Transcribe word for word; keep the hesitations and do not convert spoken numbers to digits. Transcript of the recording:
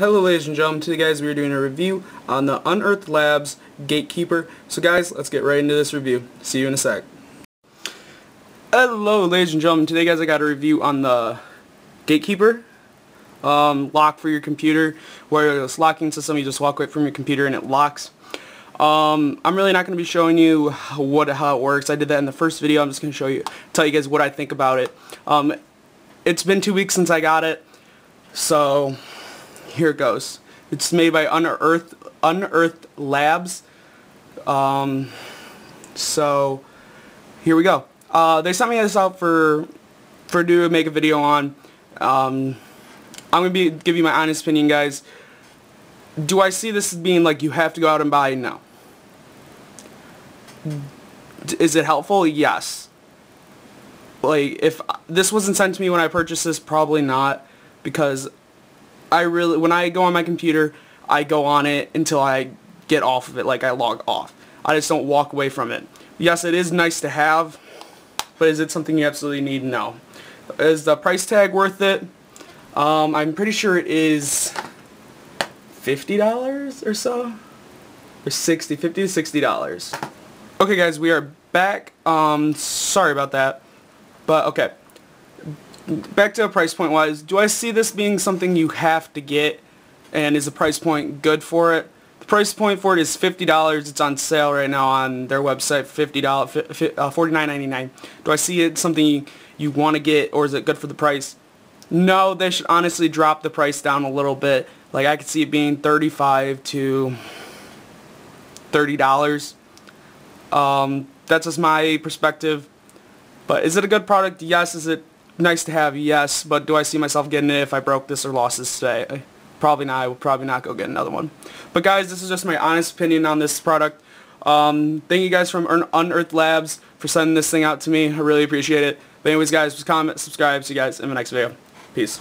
Hello ladies and gentlemen, today guys we are doing a review on the Untethered Labs Gatekeeper. So guys, let's get right into this review. See you in a sec. Hello ladies and gentlemen, today guys I got a review on the Gatekeeper um, lock for your computer, where it's locking system. You just walk away from your computer and it locks. Um, I'm really not going to be showing you what how it works. I did that in the first video. I'm just going to show you, tell you guys what I think about it. Um, it's been two weeks since I got it, so here it goes. It's made by Unearthed, Unearthed Labs. Um, so here we go. Uh, they sent me this out for for to make a video on. Um, I'm gonna be give you my honest opinion, guys. Do I see this as being like you have to go out and buy? No. Is it helpful? Yes. Like if this wasn't sent to me when I purchased this, probably not, because I really, when I go on my computer, I go on it until I get off of it, like I log off. I just don't walk away from it. Yes, it is nice to have, but is it something you absolutely need? No. Is the price tag worth it? Um, I'm pretty sure it is fifty dollars or so? Or sixty, fifty to sixty dollars. Okay guys, we are back. Um, sorry about that, but okay. Back to a price point wise, do I see this being something you have to get, and is the price point good for it? The price point for it is fifty dollars. It's on sale right now on their website, fifty dollars, uh, forty-nine ninety-nine. Do I see it something you, you want to get, or is it good for the price? No, they should honestly drop the price down a little bit. Like I could see it being thirty-five dollars to thirty dollars. Um, that's just my perspective. But is it a good product? Yes. Is it nice to have? Yes. But do I see myself getting it if I broke this or lost this today? Probably not. I will probably not go get another one. But guys, this is just my honest opinion on this product. Um, thank you guys from Unearthed Labs for sending this thing out to me. I really appreciate it. But anyways guys, just comment, subscribe. See you guys in the next video. Peace.